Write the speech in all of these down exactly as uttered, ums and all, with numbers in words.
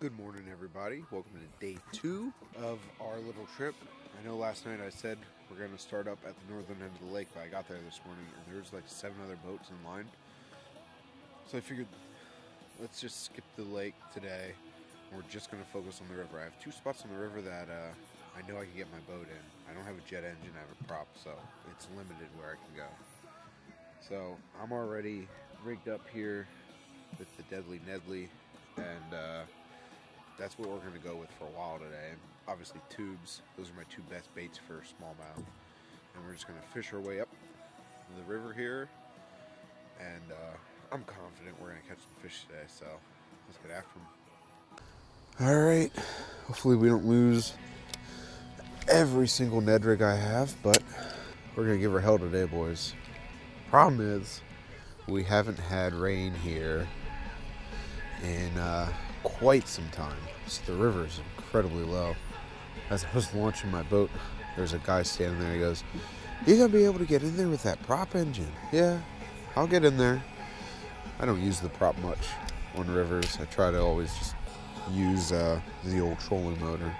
Good morning, everybody. Welcome to day two of our little trip. I know last night I said we're going to start up at the northern end of the lake, but I got there this morning and there's like seven other boats in line. So I figured let's just skip the lake today. We're just going to focus on the river. I have two spots on the river that uh, I know I can get my boat in. I don't have a jet engine, I have a prop, so it's limited where I can go. So I'm already rigged up here with the Deadly Nedley, and uh, that's what we're going to go with for a while today. Obviously tubes, those are my two best baits for smallmouth. And we're just going to fish our way up the river here. And uh, I'm confident we're going to catch some fish today, so let's get after them. Alright, hopefully we don't lose every single Ned rig I have, but we're going to give her hell today, boys. Problem is, we haven't had rain here in uh, quite some time. So the river is incredibly low. As I was launching my boat, there's a guy standing there. He goes, "You're gonna be able to get in there with that prop engine?" "Yeah, I'll get in there." I don't use the prop much on rivers. I try to always just use uh, the old trolling motor.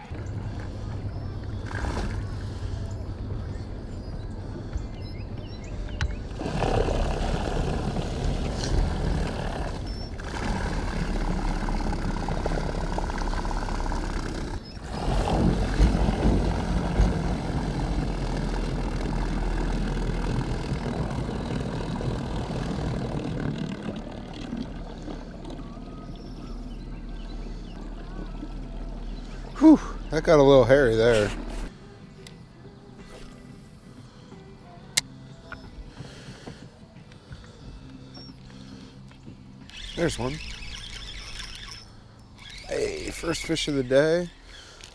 Whew, that got a little hairy there. There's one. Hey, first fish of the day.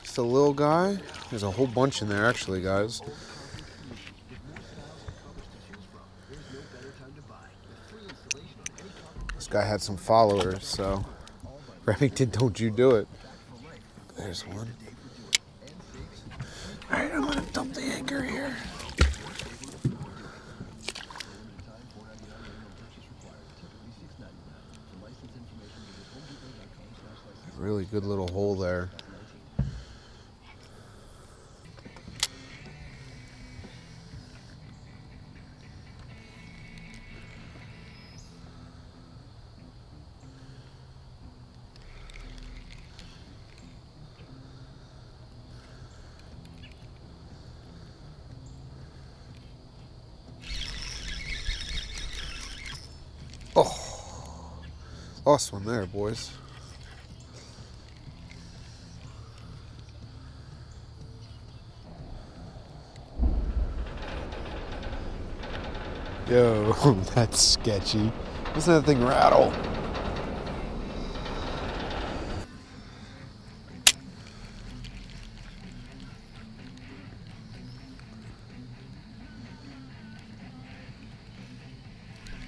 It's a little guy. There's a whole bunch in there actually, guys. This guy had some followers, so Remington, don't you do it. There's one. Alright, I'm gonna dump the anchor here. A really good little hole there. Oh, lost one there, boys. Yo, that's sketchy. Listen to that thing rattle.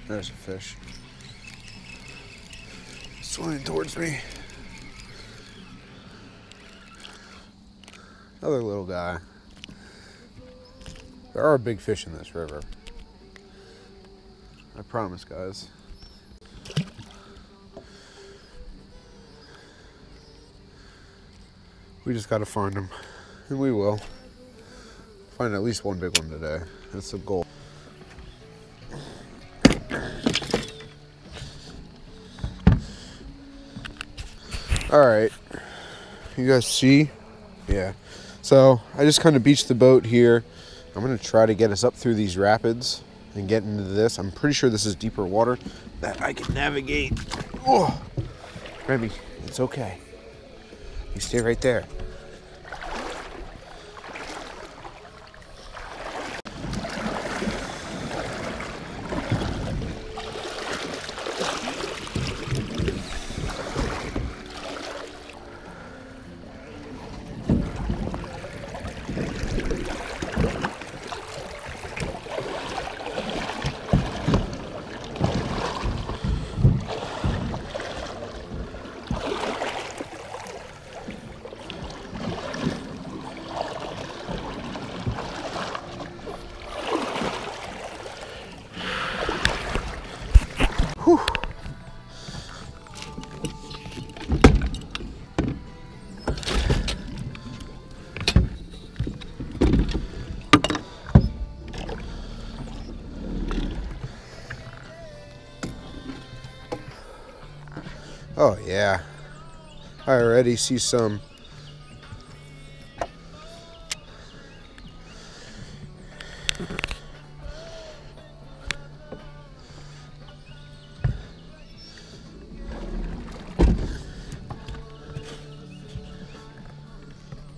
There's a fish. Swimming towards me. Another little guy. There are big fish in this river. I promise, guys. We just gotta find them. And we will. Find at least one big one today. That's the goal. Alright, you guys see? Yeah. So, I just kind of beached the boat here. I'm going to try to get us up through these rapids and get into this. I'm pretty sure this is deeper water that I can navigate. Oh, Remy, it's okay. You stay right there. Yeah, I already see some.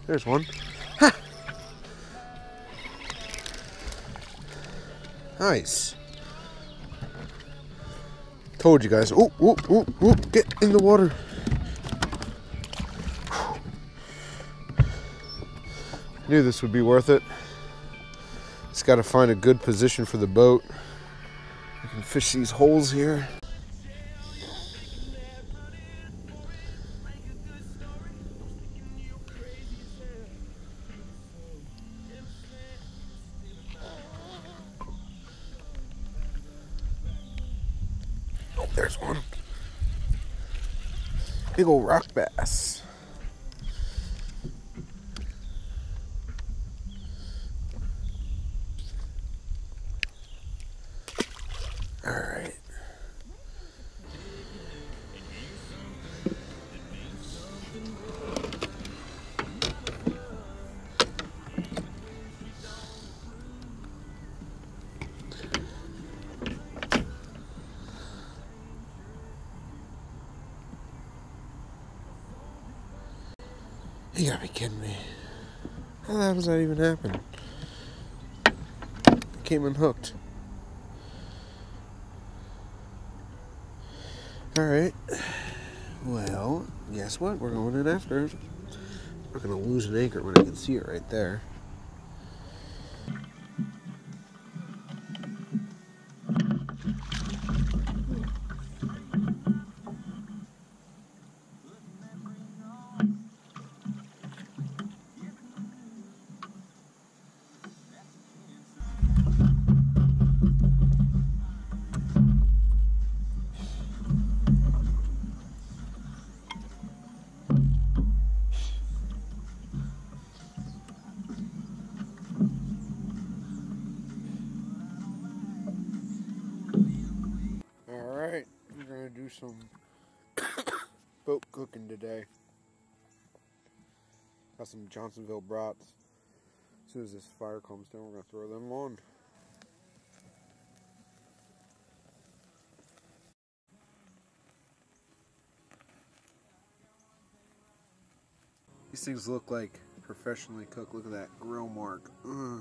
There's one. Ha! Nice. Told you guys. Oop, oop, oop, oop. Get in the water. Whew. Knew this would be worth it. Just got to find a good position for the boat. I can fish these holes here. There's one. Big old rock bass. All right. You gotta be kidding me. How the hell does that even happen? It came unhooked. Alright. Well, guess what? We're going in after. We're gonna lose an anchor when I can see it right there. Some boat cooking today. Got some Johnsonville brats. As soon as this fire comes down, we're gonna throw them on. These things look like professionally cooked. Look at that grill mark. Ugh.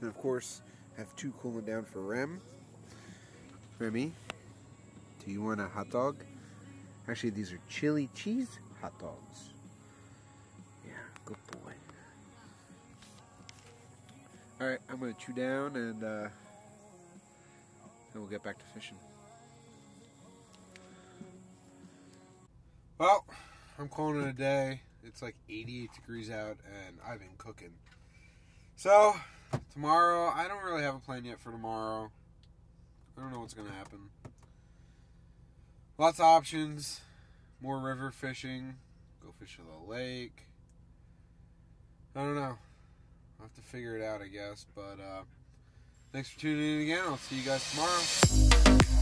And of course, have two cooling down for Rem. Remy. Do you want a hot dog? Actually, these are chili cheese hot dogs. Yeah, good boy. All right, I'm gonna chew down and uh, and we'll get back to fishing. Well, I'm calling it a day. It's like eighty-eight degrees out, and I've been cooking. So tomorrow, I don't really have a plan yet for tomorrow. I don't know what's gonna happen. Lots of options, more river fishing, go fish at the lake. I don't know. I'll have to figure it out, I guess. But uh, thanks for tuning in again. I'll see you guys tomorrow.